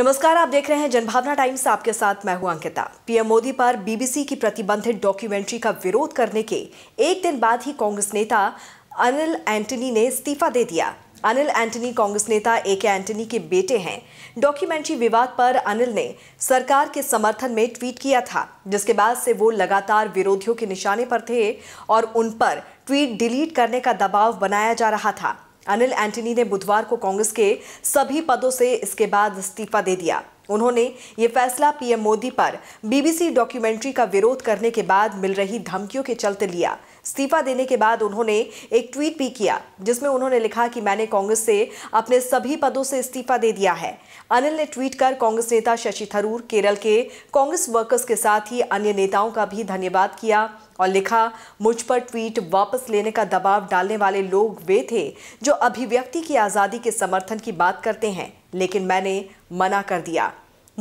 नमस्कार, आप देख रहे हैं जनभावना टाइम्स। आपके साथ मैं हूं अंकिता। पीएम मोदी पर बीबीसी की प्रतिबंधित डॉक्यूमेंट्री का विरोध करने के एक दिन बाद ही कांग्रेस नेता अनिल एंटनी ने इस्तीफा दे दिया। अनिल एंटनी कांग्रेस नेता एके एंटनी के बेटे हैं। डॉक्यूमेंट्री विवाद पर अनिल ने सरकार के समर्थन में ट्वीट किया था, जिसके बाद से वो लगातार विरोधियों के निशाने पर थे और उन पर ट्वीट डिलीट करने का दबाव बनाया जा रहा था। अनिल एंटनी ने बुधवार को कांग्रेस के सभी पदों से इसके बाद इस्तीफा दे दिया। उन्होंने ये फैसला पीएम मोदी पर बीबीसी डॉक्यूमेंट्री का विरोध करने के बाद मिल रही धमकियों के चलते लिया। इस्तीफा देने के बाद उन्होंने एक ट्वीट भी किया, जिसमें उन्होंने लिखा कि मैंने कांग्रेस से अपने सभी पदों से इस्तीफा दे दिया है। अनिल ने ट्वीट कर कांग्रेस नेता शशि थरूर, केरल के कांग्रेस वर्कर्स के साथ ही अन्य नेताओं का भी धन्यवाद किया और लिखा, मुझ पर ट्वीट वापस लेने का दबाव डालने वाले लोग वे थे जो अभिव्यक्ति की आज़ादी के समर्थन की बात करते हैं, लेकिन मैंने मना कर दिया।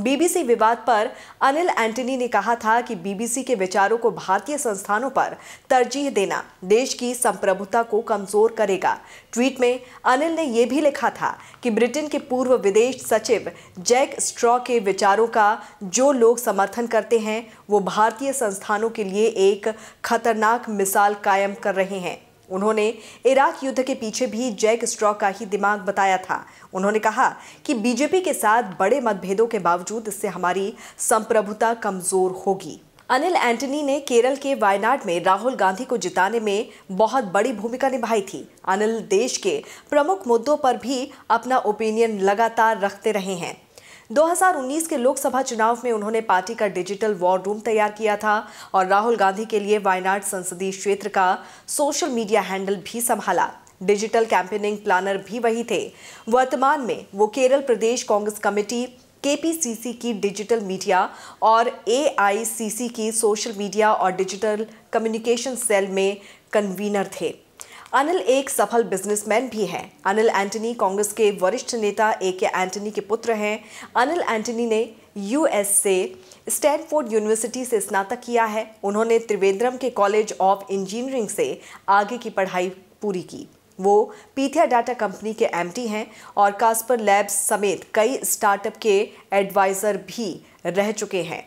बीबीसी विवाद पर अनिल एंटनी ने कहा था कि बीबीसी के विचारों को भारतीय संस्थानों पर तरजीह देना देश की संप्रभुता को कमजोर करेगा। ट्वीट में अनिल ने यह भी लिखा था कि ब्रिटेन के पूर्व विदेश सचिव जैक स्ट्रॉ के विचारों का जो लोग समर्थन करते हैं वो भारतीय संस्थानों के लिए एक खतरनाक मिसाल कायम कर रहे हैं। उन्होंने इराक युद्ध के पीछे भी जैक स्ट्रॉ का ही दिमाग बताया था। उन्होंने कहा कि बीजेपी के साथ बड़े मतभेदों के बावजूद इससे हमारी संप्रभुता कमजोर होगी। अनिल एंटनी ने केरल के वायनाड में राहुल गांधी को जिताने में बहुत बड़ी भूमिका निभाई थी। अनिल देश के प्रमुख मुद्दों पर भी अपना ओपिनियन लगातार रखते रहे हैं। 2019 के लोकसभा चुनाव में उन्होंने पार्टी का डिजिटल वॉर रूम तैयार किया था और राहुल गांधी के लिए वायनाड संसदीय क्षेत्र का सोशल मीडिया हैंडल भी संभाला। डिजिटल कैंपेनिंग प्लानर भी वही थे। वर्तमान में वो केरल प्रदेश कांग्रेस कमेटी केपीसीसी की डिजिटल मीडिया और एआईसीसी की सोशल मीडिया और डिजिटल कम्युनिकेशन सेल में कन्वीनर थे। अनिल एक सफल बिजनेसमैन भी हैं। अनिल एंटनी कांग्रेस के वरिष्ठ नेता एके एंटनी के पुत्र हैं। अनिल एंटनी ने यूएस से स्टैनफोर्ड यूनिवर्सिटी से स्नातक किया है। उन्होंने त्रिवेंद्रम के कॉलेज ऑफ इंजीनियरिंग से आगे की पढ़ाई पूरी की। वो पीथिया डाटा कंपनी के एमडी हैं और कास्पर लैब्स समेत कई स्टार्टअप के एडवाइज़र भी रह चुके हैं।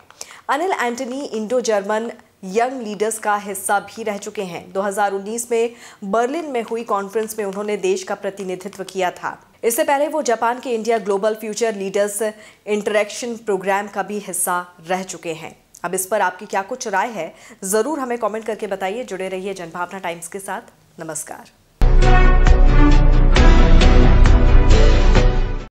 Anil Antony Indo German young leaders का हिस्सा भी रह चुके हैं। 2019 में बर्लिन में हुई कॉन्फ्रेंस में उन्होंने देश का प्रतिनिधित्व किया था। इससे पहले वो जापान के India global future leaders interaction programme का भी हिस्सा रह चुके हैं। अब इस पर आपकी क्या कुछ राय है, ज़रूर हमें कमेंट करके बताइए। जुड़े रहिए जनभावना टाइम्स के साथ। नमस्कार।